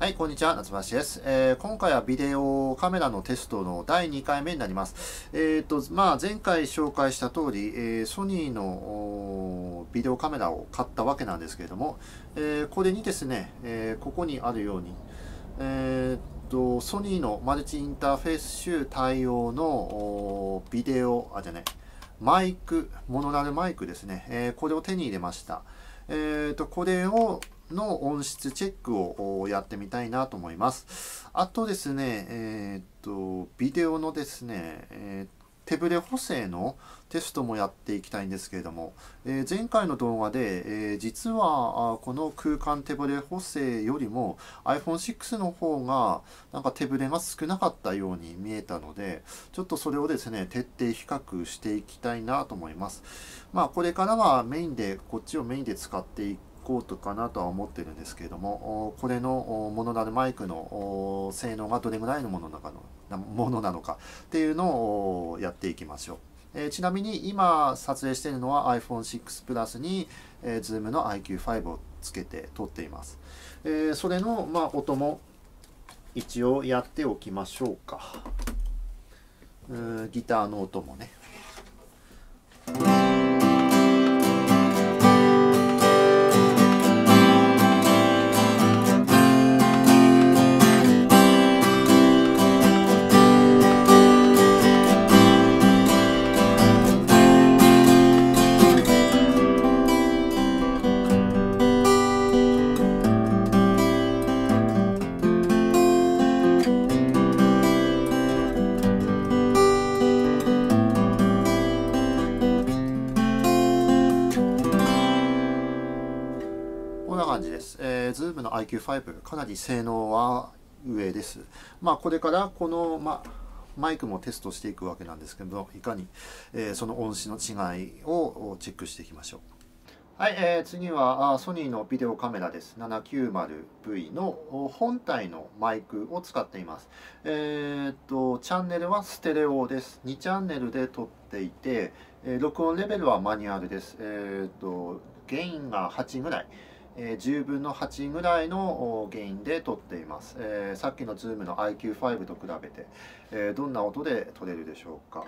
はい、こんにちは、夏林です。今回はビデオカメラのテストの第2回目になります。前回紹介した通り、ソニーのビデオカメラを買ったわけなんですけれども、これにですね、ここにあるように、ソニーのマルチインターフェース集対応のビデオ、マイク、モノラルマイクですね、これを手に入れました。これをの音質チェックをやってみたいなと思います。あとですね、ビデオのですね、手ブレ補正のテストもやっていきたいんですけれども、前回の動画で、実はこの空間手ブレ補正よりも iPhone6 の方がなんか手ブレが少なかったように見えたので、ちょっとそれをですね、徹底比較していきたいなと思います。これからはこっちをメインで使っていくかなとは思ってるんですけれども、これのモノラルマイクの性能がどれぐらいのものなのかっていうのをやっていきましょう。ちなみに今撮影しているのは iPhone6 Plus に Zoom の IQ5 をつけて撮っています。それの音も一応やっておきましょうか。ギターの音もね。Zoom の IQ5、かなり性能は上です。これからこの、マイクもテストしていくわけなんですけど、いかに、その音質の違いをチェックしていきましょう。はい、次はソニーのビデオカメラです。790V の本体のマイクを使っています。チャンネルはステレオです。2チャンネルで撮っていて、録音レベルはマニュアルです。ゲインが8ぐらい。10分の8ぐらいのゲインで撮っています。さっきの Zoom の IQ5 と比べて、どんな音で撮れるでしょうか。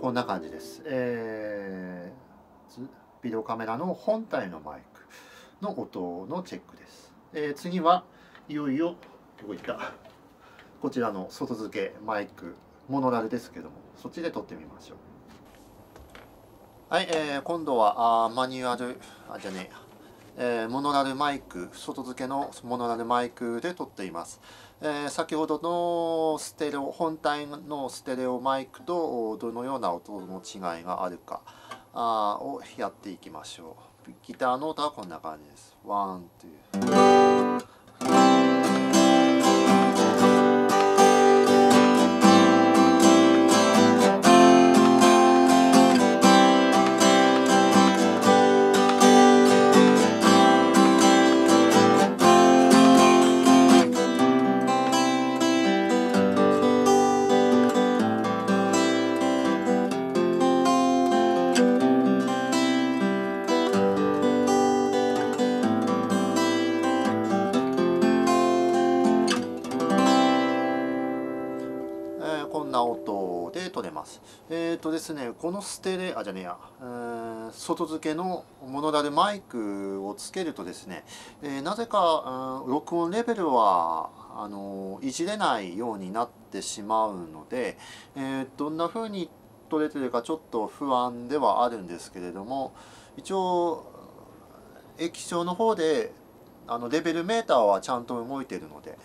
こんな感じです。ビデオカメラの本体のマイクの音のチェックです。次はいよいよこちらの外付けマイクモノラルですけども、そっちで撮ってみましょう。はい、今度はマニュアルモノラルマイク、外付けのモノラルマイクで撮っています。先ほどの本体のステレオマイクとどのような音の違いがあるかをやっていきましょう。ギターの音はこんな感じです。ワン、ツー。この外付けのモノラルマイクをつけるとですね、なぜか録音レベルはいじれないようになってしまうので、どんな風に撮れてるかちょっと不安ではあるんですけれども、一応液晶の方でレベルメーターはちゃんと動いているので、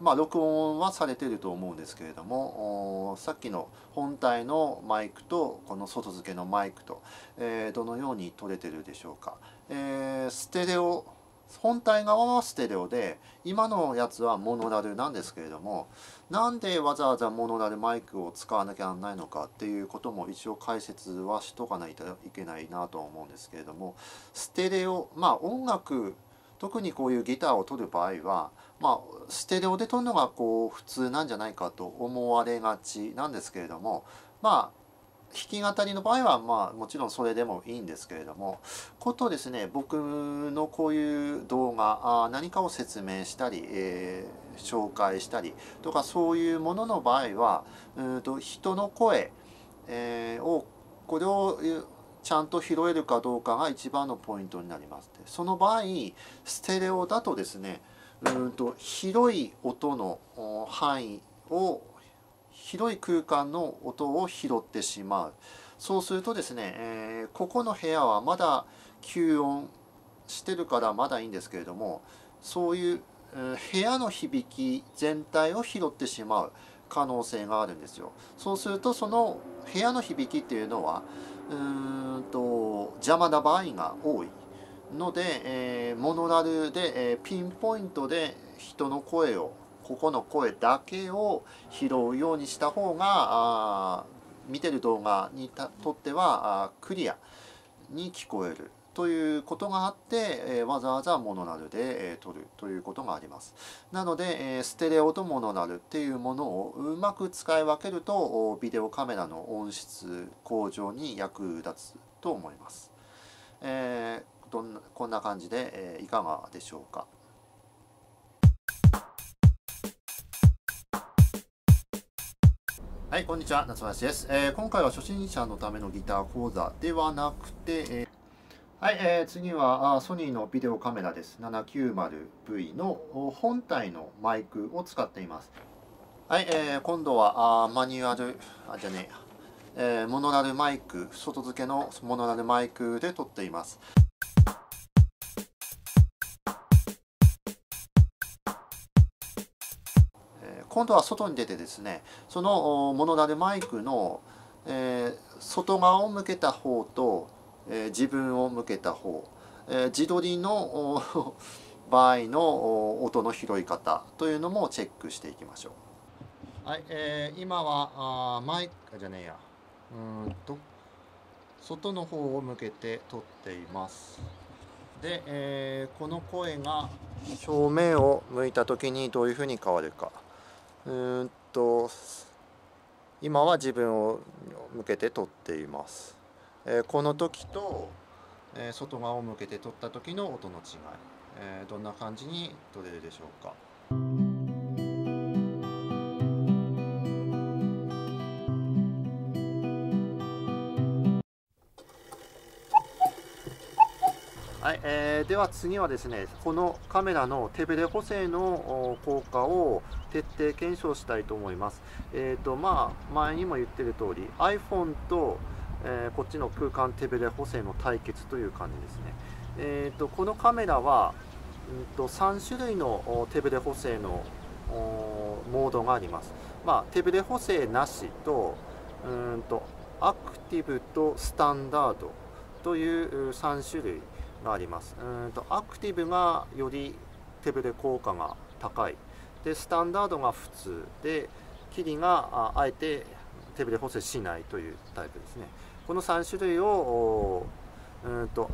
まあ、録音はされていると思うんですけれども、さっきの本体のマイクとこの外付けのマイクと、どのように取れてるでしょうか。ステレオ、本体側はステレオで、今のやつはモノラルなんですけれども、なんでわざわざモノラルマイクを使わなきゃならないのかっていうことも一応解説はしとかないといけないなと思うんですけれども、ステレオ、まあ音楽、特にこういうギターを取る場合は、まあ、ステレオで取るのがこう普通なんじゃないかと思われがちなんですけれども、まあ弾き語りの場合はまあもちろんそれでもいいんですけれども、ことですね、僕のこういう動画、何かを説明したり、紹介したりとかそういうものの場合は、人の声、これをちゃんと拾えるかどうかが一番のポイントになります。その場合、ステレオだとですね、広い音の範囲を、広い空間の音を拾ってしまう。そうするとですね、ここの部屋はまだ吸音してるからまだいいんですけれども、そういう、部屋の響き全体を拾ってしまう可能性があるんですよ。そうするとその部屋の響きっていうのは邪魔な場合が多いので、モノラルで、ピンポイントで人の声を、ここの声だけを拾うようにした方が、見てる動画にとってはクリアに聞こえるということがあって、わざわざモノラルで、撮るということがあります。なので、ステレオとモノラルっていうものをうまく使い分けると、ビデオカメラの音質向上に役立つと思います。こんな感じで、いかがでしょうか。はい、こんにちは、夏林です。今回は初心者のためのギター講座ではなくて、はい、次はソニーのビデオカメラです。790V の本体のマイクを使っています。はい、今度はマニュアル、モノラルマイク、外付けのモノラルマイクで撮っています。今度は外に出てですね、そのモノラルマイクの外側を向けた方と自分を向けた方、自撮りの場合の音の拾い方というのもチェックしていきましょう。はい、今は外の方を向けて撮っています。で、この声が正面を向いた時にどういうふうに変わるか。今は自分を向けて撮っています。この時と外側を向けて撮った時の音の違い、どんな感じに撮れるでしょうか。はい、では次はですね、このカメラの手ブレ補正の効果を徹底検証したいと思います。まあ前にも言ってる通り、 iPhone とこっちの空間手ブレ補正の対決という感じですね。このカメラは、3種類の手ブレ補正のモードがあります。まあ、手ブレ補正なしと、アクティブとスタンダードという3種類があります。アクティブがより手ブレ効果が高いで、スタンダードが普通で、キリがあえて手ブレ補正しないというタイプですね。この3種類を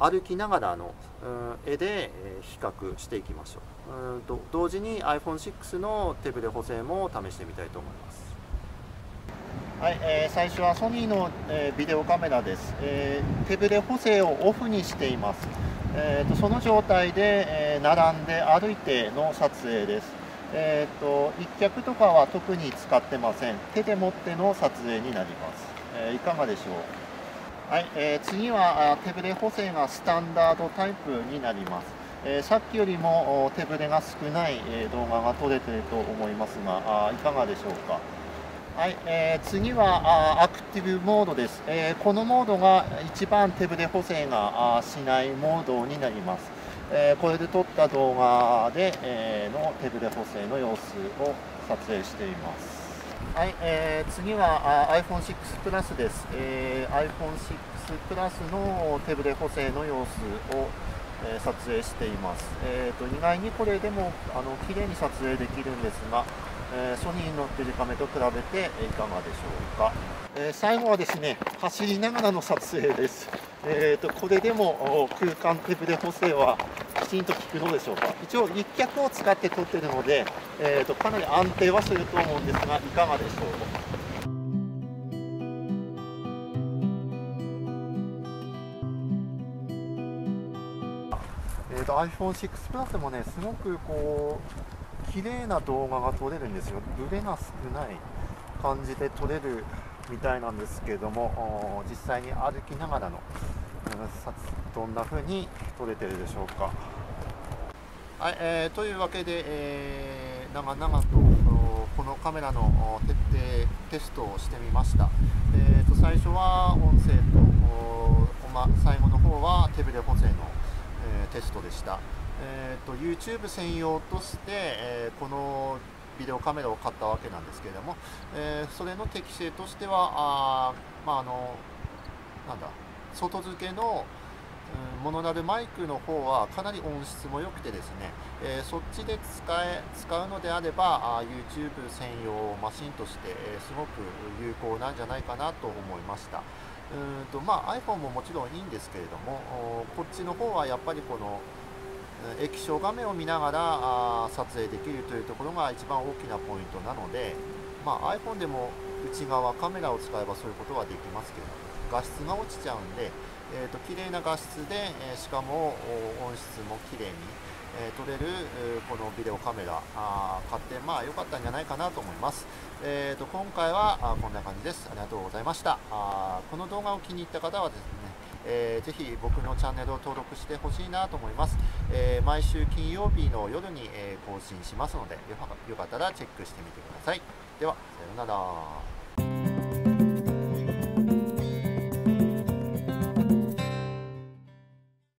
歩きながらの絵で比較していきましょう。同時に iPhone6 の手ブレ補正も試してみたいと思います。はい、最初はソニーのビデオカメラです。手ブレ補正をオフにしています。その状態で、並んで歩いての撮影です。一脚とかは特に使ってません。手で持っての撮影になります。いかがでしょう。はい、次は手ブレ補正がスタンダードタイプになります。さっきよりも手ブレが少ない動画が撮れていると思いますが、いかがでしょうか。はい、次はアクティブモードです。このモードが一番手ブレ補正がしないモードになります。これで撮った動画で、手ぶれ補正の様子を撮影しています。はい、次は iPhone 6 Plus です。iPhone 6 Plus の手ぶれ補正の様子を、撮影しています。意外にこれでも綺麗に撮影できるんですが、ソニーのデジカメと比べていかがでしょうか。最後はですね、走りながらの撮影です。これでも空間手ぶれ補正はきちんと効くのでしょうか。一応立脚を使って撮っているので、かなり安定はすると思うんですが、いかがでしょうか。iPhone 6 Plus もね、すごく綺麗な動画が撮れるんですよ。ブレが少ない感じで撮れるみたいなんですけれども、実際に歩きながらのどんな風に撮れてるでしょうか。はい、というわけで、長々とこのカメラの徹底テストをしてみました。最初は音声と最後の方は手ぶれ補正のテストでした。YouTube 専用として、このビデオカメラを買ったわけなんですけれども、それの適性としては、外付けのモノラルマイクの方はかなり音質も良くてですね、そっちで使うのであれば YouTube 専用マシンとして、すごく有効なんじゃないかなと思いました。iPhone ももちろんいいんですけれども、こっちの方はやっぱりこの液晶画面を見ながら撮影できるというところが一番大きなポイントなので、iPhone でも内側カメラを使えばそういうことはできますけど、画質が落ちちゃうんで、綺麗な画質でしかも音質も綺麗に撮れるこのビデオカメラ買って良かったんじゃないかなと思います。今回はこんな感じです。ありがとうございました。この動画を気に入った方はですね、ぜひ僕のチャンネルを登録してほしいなと思います。毎週金曜日の夜に更新しますので、よかったらチェックしてみてください。では、さようなら。